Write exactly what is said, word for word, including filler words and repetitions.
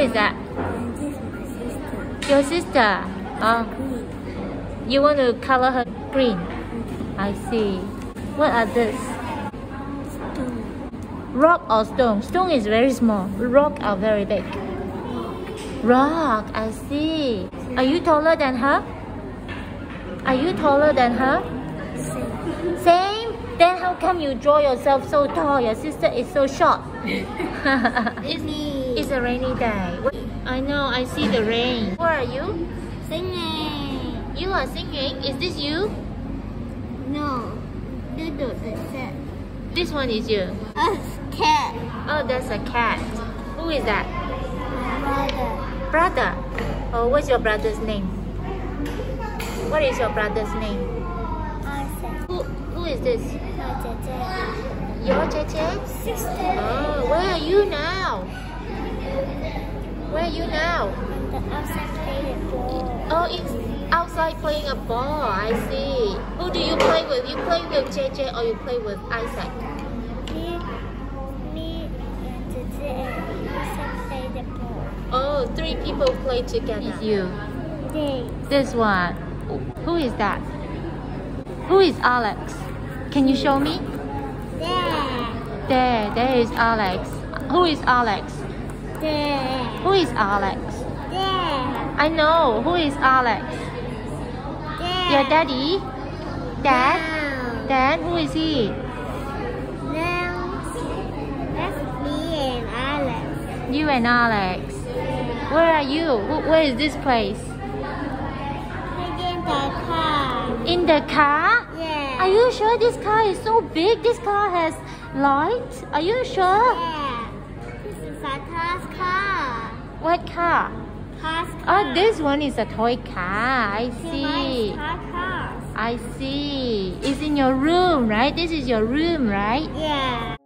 is that? Your sister. Oh. You want to color her green? I see. What are these? Rock or stone? Stone is very small. Rock are very big. Rock, I see. Are you taller than her? Are you taller than her? Same. Same? Then how come you draw yourself so tall? Your sister is so short. It's a rainy day. I know, I see the rain. Where are you? Singing. You are singing? Is this you? No. This one is you? A cat. Oh, that's a cat. Who is that? Brother. Brother? Oh, what's your brother's name? What is your brother's name? Isaac. Who, who is this? My J J. Your J J? Sister. Oh, where are you now? Where are you now? The outside playing a ball. Oh, it's outside playing a ball. I see. Who do you play with? You play with J J or you play with Isaac? Me, me and J J and Isaac play the ball. Oh, three people play together. It's you. This one. Who is that? Who is Alex? Can you show me? There. There. There is Alex. Who is Alex? There. Who is Alex? There. I know. Who is Alex? There. Your daddy? Dad? No. Dad? Who is he? No. That's me and Alex. You and Alex. Where are you? Where is this place? In the car? Yeah. Are you sure this car is so big? This car has lights? Are you sure? Yeah. This is a car's car. What car? Car's car. Oh, this one is a toy car. I see. I see. It's in your room, right? This is your room, right? Yeah.